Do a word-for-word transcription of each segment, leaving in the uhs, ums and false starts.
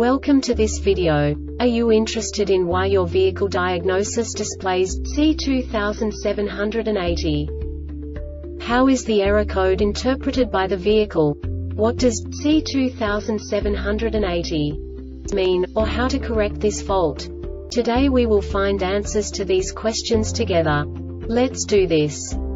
Welcome to this video. Are you interested in why your vehicle diagnosis displays C two seven eight zero? How is the error code interpreted by the vehicle? What does C two seven eight zero mean, or how to correct this fault? Today we will find answers to these questions together. Let's do this.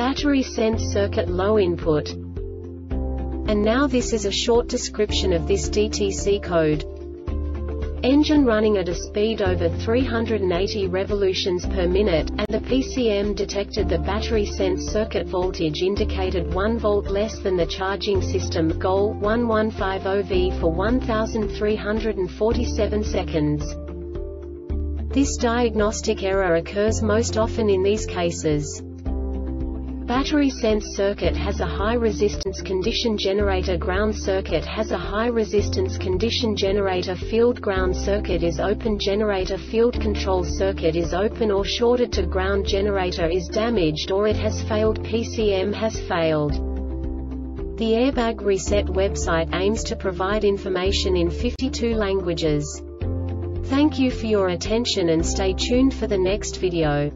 battery sense circuit low input. And now this is a short description of this D T C code. Engine running at a speed over three hundred eighty revolutions per minute, and the P C M detected the battery sense circuit voltage indicated one volt less than the charging system goal one one five zero V for one thousand three hundred forty-seven seconds. This diagnostic error occurs most often in these cases. Battery sense circuit has a high resistance condition generator, ground circuit has a high resistance condition generator, field ground circuit is open, generator field control circuit is open or shorted to ground, generator is damaged or it has failed, P C M has failed. The Airbag Reset website aims to provide information in fifty-two languages. Thank you for your attention and stay tuned for the next video.